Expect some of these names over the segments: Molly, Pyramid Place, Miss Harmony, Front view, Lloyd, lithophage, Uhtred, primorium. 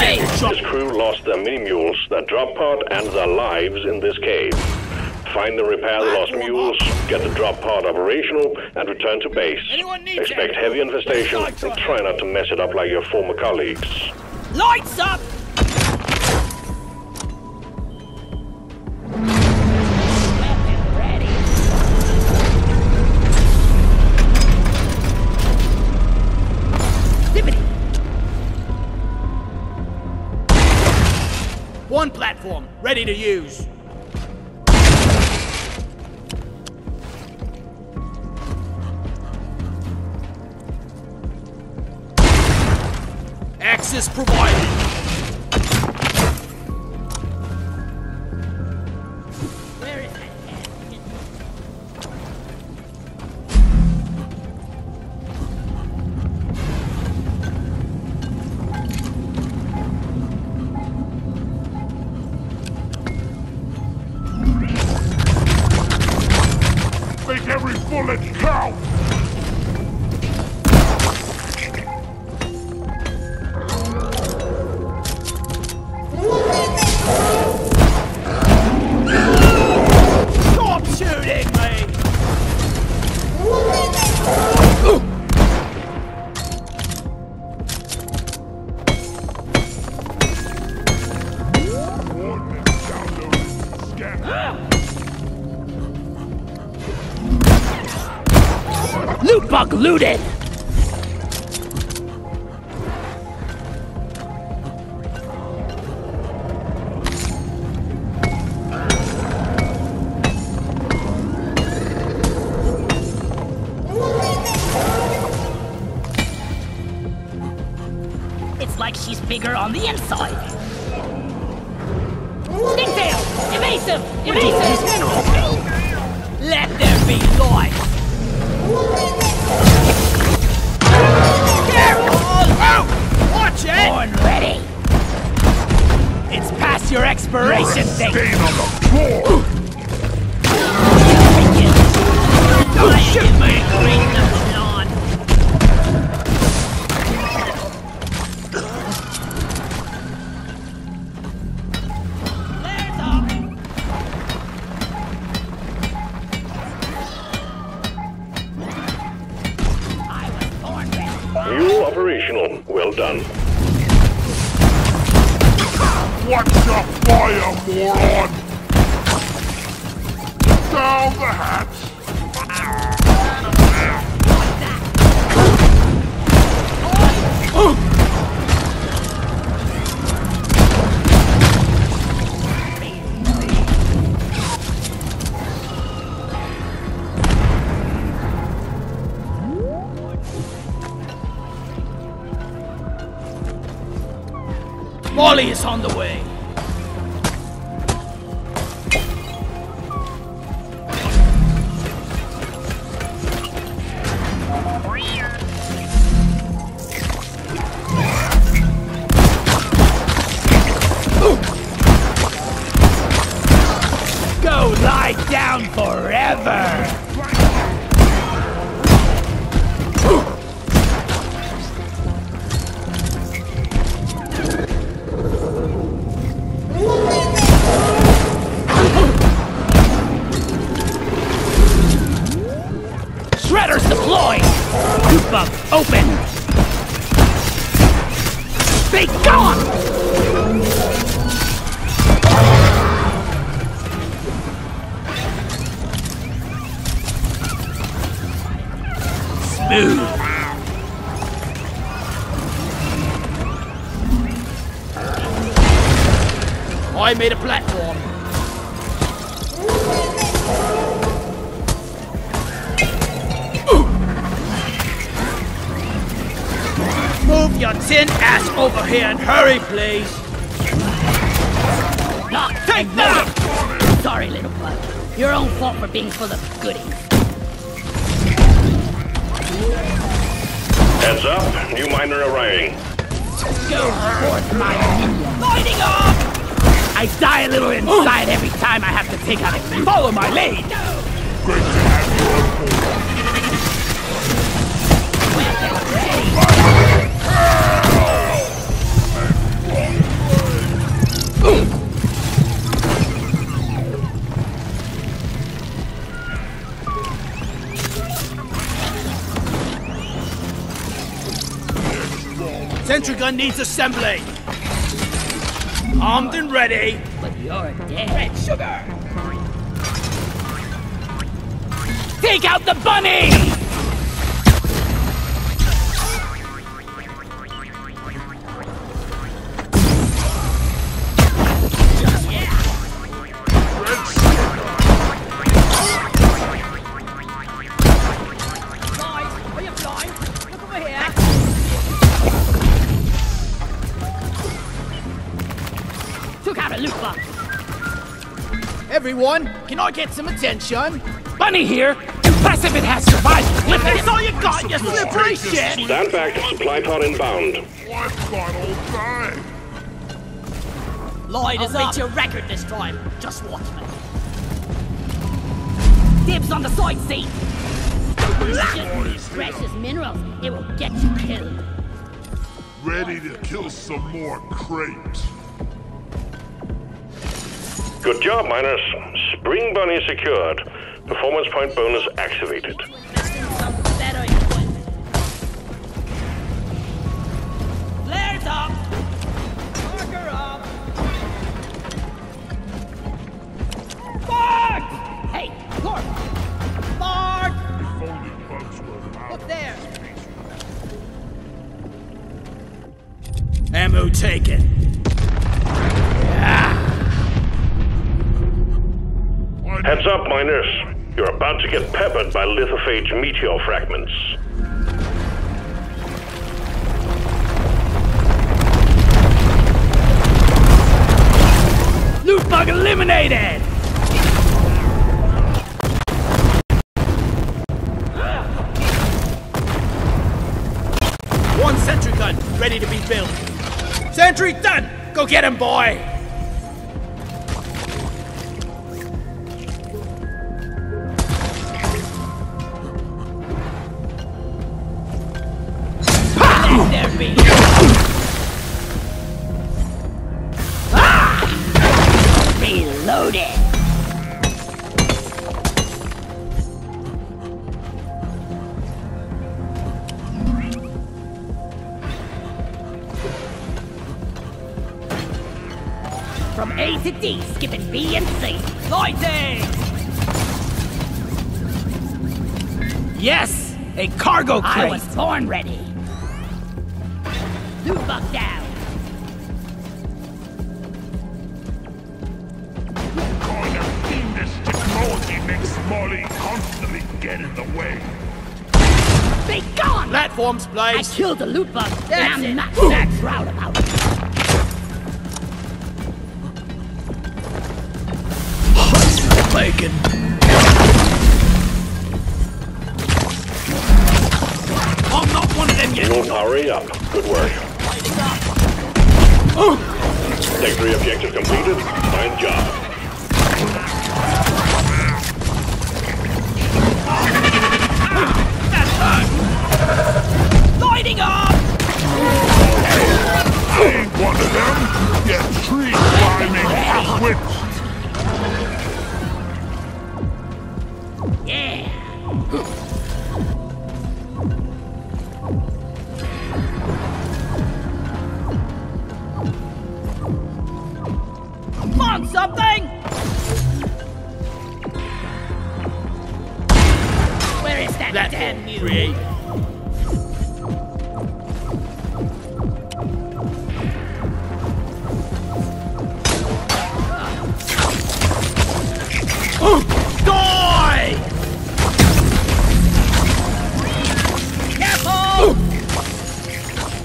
Molly! This crew lost their mini-mules, their drop pod, and their lives in this cave. Find and repair the lost mules, get the drop pod operational, and return to base. Expect heavy infestation, and try not to mess it up like your former colleagues. Lights up! One platform, ready to use. Access provided. Where is it? Make every bullet count. Loot bug looted! It's like she's bigger on the inside. Sticktail! Evasive! Evasive! Let there be light! Watch it! Born ready! It's past your expiration date! Stay on the floor! Shoot me! Mule operational. Well done. Watch the fire, moron! Down the hatch! Molly is on the way. Go lie down forever. Shredders deployed! Loot bug open! Be gone! Smooth! I made a platform! Move your tin ass over here and hurry, please! Knock, take that! Sorry, little bud. Your own fault for being full of goodies. Heads up, new miner arriving. Go forth, my minion. Lighting up! I die a little inside every time I have to take out a... Follow my lead! Great. Ready! Sentry gun needs assembly. Armed and ready. But you're dead. Red sugar. Take out the bunny! Everyone, can I get some attention? Bunny here! Impressive it has survived! Flip it! That's all you got, you slippery shit! Stand back to supply pod inbound. I've got all time! Lloyd has beat your record this time. Just watch me. Dibs on the side seat! These precious minerals, it will get you killed. Ready to kill some more crepes. Good job, miners. Spring bunny secured. Performance point bonus activated. Flares up! Marker up! Bark! Hey, Corp! Bark! Look there! Ammo taken. Heads up, miners. You're about to get peppered by lithophage meteor fragments. Loot bug eliminated! One sentry gun ready to be built. Sentry done! Go get him, boy! From A to D, skipping B and C. Lighting! Yes! A cargo crate! I was born ready. Loot bug down. What kind of fiendish technology makes Molly constantly get in the way? Be gone! Platforms, place! I killed the loot bug, and I'm not that proud about it. Bacon. I'm not one of them yet. Don't hurry up. Good work. Take 3 objectives completed. Fine job. That's hurt. Lighting up! I ain't one of them. Get tree climbing with. Something? Where is that damn mule? Die! Careful!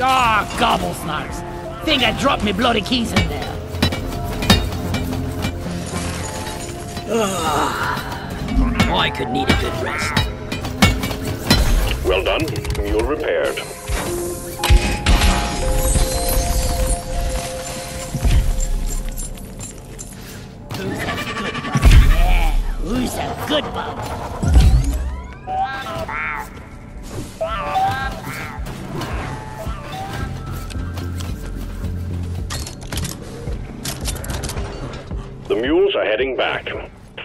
Ah, gobble snipes. Think I dropped me bloody keys in there. I could need a good rest. Well done. Mule repaired. Who's a good bug? Yeah, who's a good bug? The mules are heading back.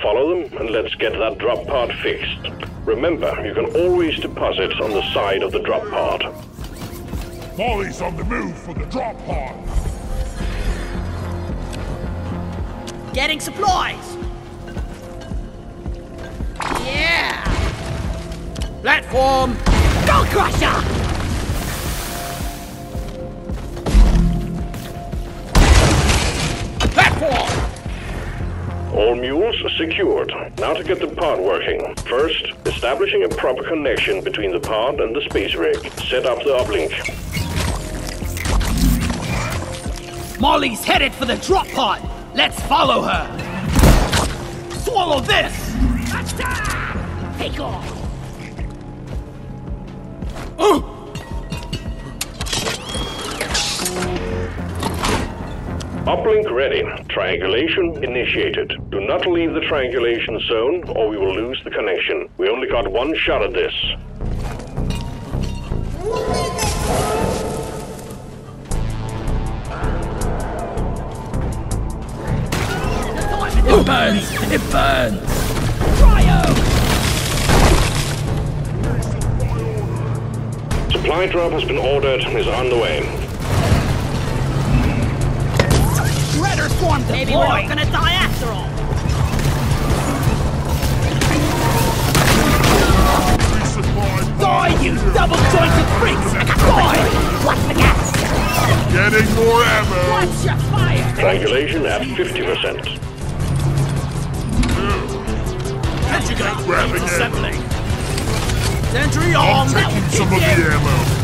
Follow them and let's get that drop pod fixed. Remember, you can always deposit on the side of the drop pod. Molly's on the move for the drop pod. Getting supplies. Yeah. Platform. Gold Crusher. All mules secured. Now to get the pod working. First, establishing a proper connection between the pod and the space rig. Set up the uplink. Molly's headed for the drop pod. Let's follow her. Swallow this! Attack! Take off! Uplink ready. Triangulation initiated. Do not leave the triangulation zone or we will lose the connection. We only got one shot at this. It burns! It burns! Cryo! Supply drop has been ordered and is underway. Maybe we're not gonna die after all. Die, you double-jointed freaks! Die! Watch the gas! Getting more ammo! Watch your fire! Triangulation at 50%. Can't you guys grabbing it? Assembling. Sentry arm! I'm taking some of the ammo.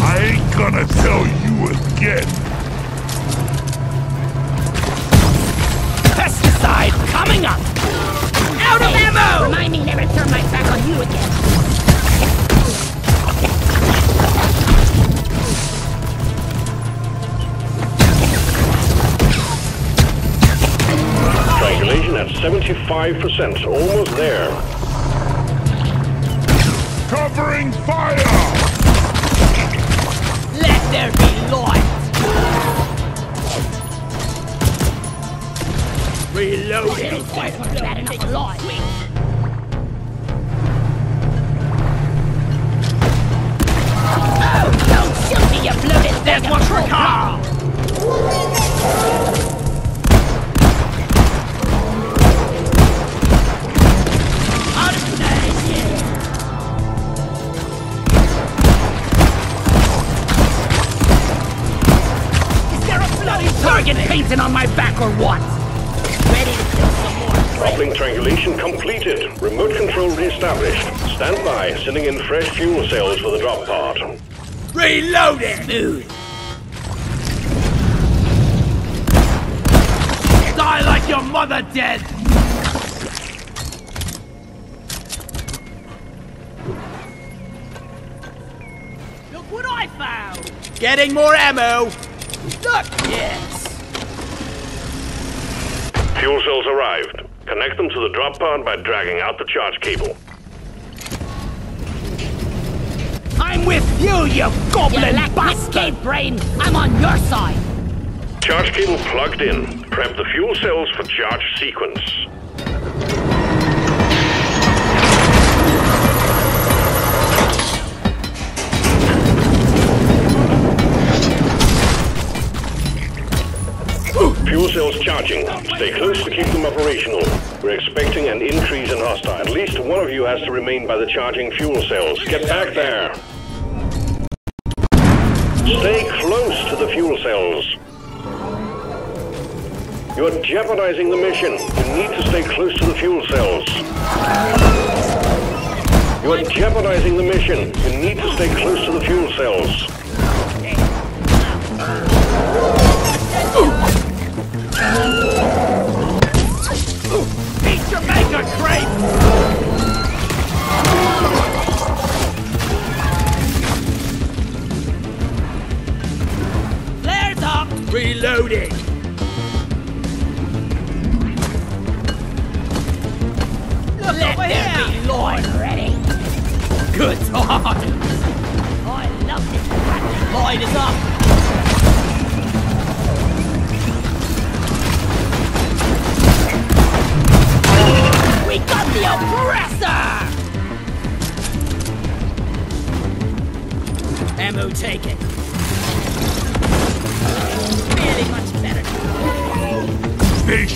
I'm gonna tell you again. Pesticide coming up. Out of ammo. Remind me never turn my back on you again. Triangulation at 75%, almost there. Covering fire. There be light! Reloading! These guys were glad enough alive! Oh! Don't shoot me, you bloated! There's one for Carl! Painting on my back or what? Ready to kill some more. Uplink triangulation completed. Remote control reestablished. Stand by, sending in fresh fuel cells for the drop pod. Reloaded! Smooth. Die like your mother did! Look what I found! Getting more ammo! Look! Yes! Fuel cells arrived. Connect them to the drop pod by dragging out the charge cable. I'm with you, you goblin bastard! Brain, I'm on your side! Charge cable plugged in. Prep the fuel cells for charge sequence. Fuel cells charging. Stay close to keep them operational. We're expecting an increase in hostile. At least one of you has to remain by the charging fuel cells. Get back there! Stay close to the fuel cells. You're jeopardizing the mission. You need to stay close to the fuel cells. You're jeopardizing the mission. You need to stay close to the fuel cells. Reloading! Look, let there be Lloyd ready! Good talk! I love this. Lloyd is up!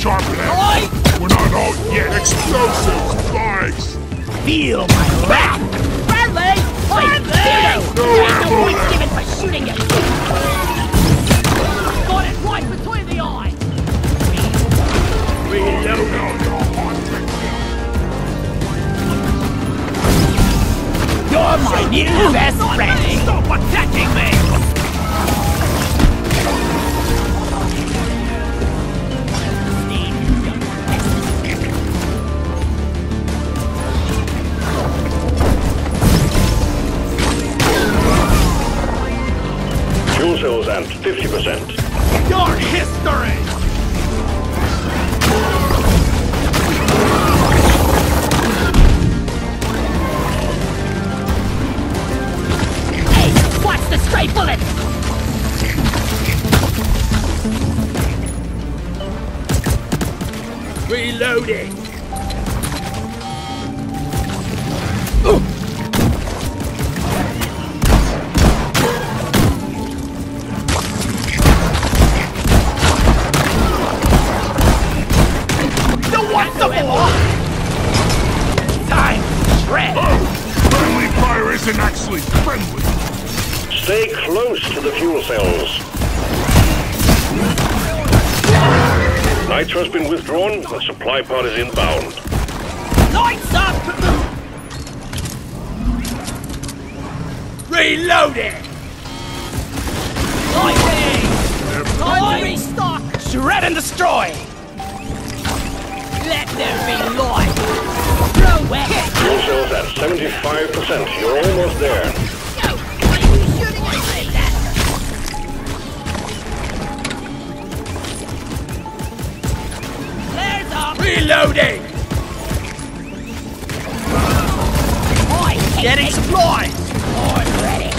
sharpen it. We're not out yet. Explosive spikes. Feel my back. Bradley! Bradley! No ammo left. Given for shooting it. Got it right between the eyes. You're my new best friend. Stop attacking me. Fuel cells and 50%. Your history! Hey, watch the stray bullet! Reloading! Stay close to the fuel cells. Nitro's been withdrawn and the supply pod is inbound. Lights up! Reloaded! Lightning! Time to restock! Shred and destroy! Let there be light! Fuel cells at 75%. You're almost there. Reloading! Getting supplies! I'm ready!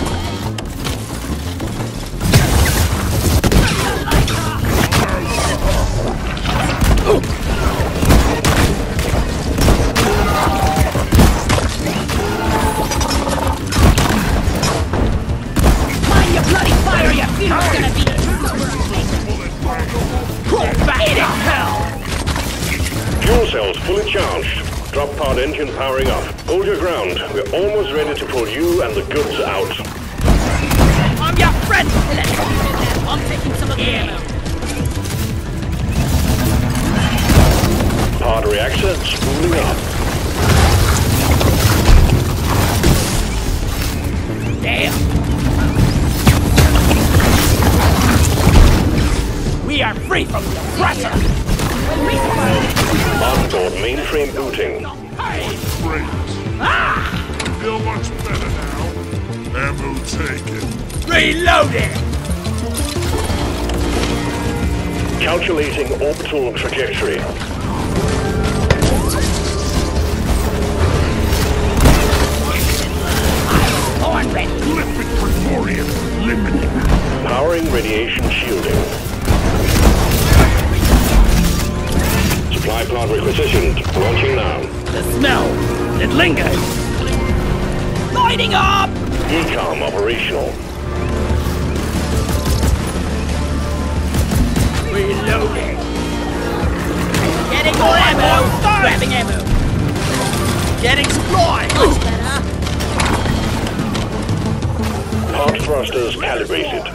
Mind your bloody fire, you funeral's gonna be super! Crawl back in hell! Fuel cells fully charged. Drop pod engine powering up. Hold your ground. We're almost ready to pull you and the goods out. I'm your friend! I'm taking some of the ammo. Pod reactor spooling up. Damn! We are free from the pressure! Onboard mainframe booting. Great. Ah! Feel much better now. Ammo taken. Reloading! Calculating orbital trajectory. I'm ready. Liquid primorium limited. Powering radiation shielding. Supply pod requisitioned. Launching now. The smell. It lingers. Lighting up! Decom operational. Reloading. Getting more ammo. Grabbing ammo. Getting supplies. Much better. Pod thrusters calibrated.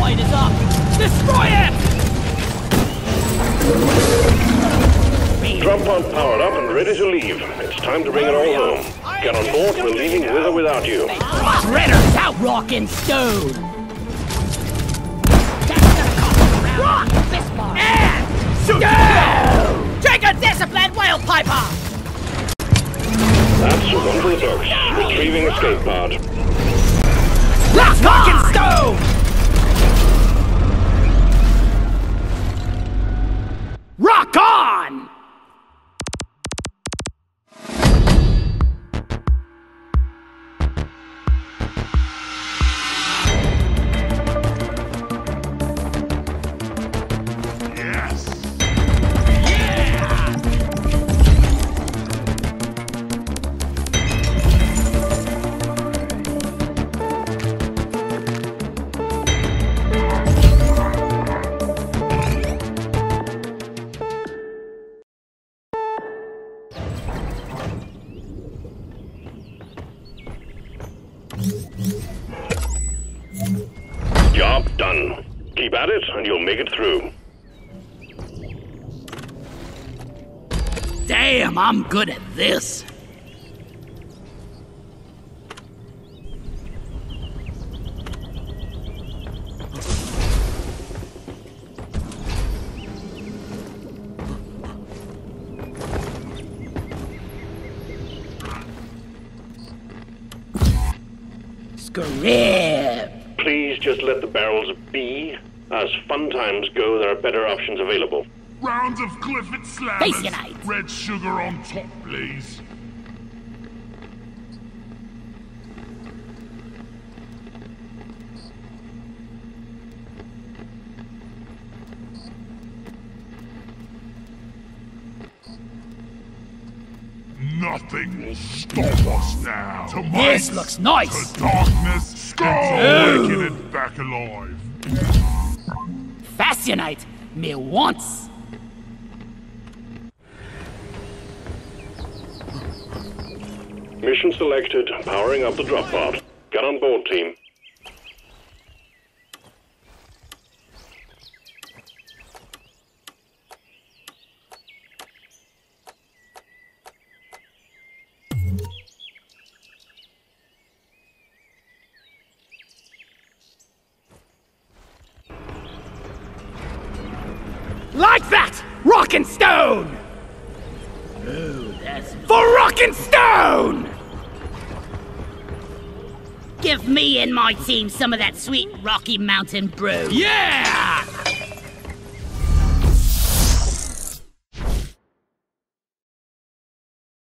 Light is up. Destroy it! Drop pod powered up and ready to leave. It's time to bring it all home. Get on board, we're leaving with or without you. Shredder's out rockin' stone! Rock! And shoot! Go! Take a disciplined whale piper! That's one for the books. Retrieving escape pod. Rock! Rockin' stone! Rock on! job done. Keep at it and you'll make it through. Damn, I'm good at this. Scrib. Please just let the barrels be. As fun times go, there are better options available. Rounds of Clifford Slammers. Red sugar on top, please. Nothing will stop us now. To this looks nice. To darkness, skull, making it back alive. Fascinate me once. Mission selected, powering up the drop pod. Get on board, team. Like that! Rock and stone! Oh, that's for rock and stone! Give me and my team some of that sweet Rocky Mountain brew. Yeah!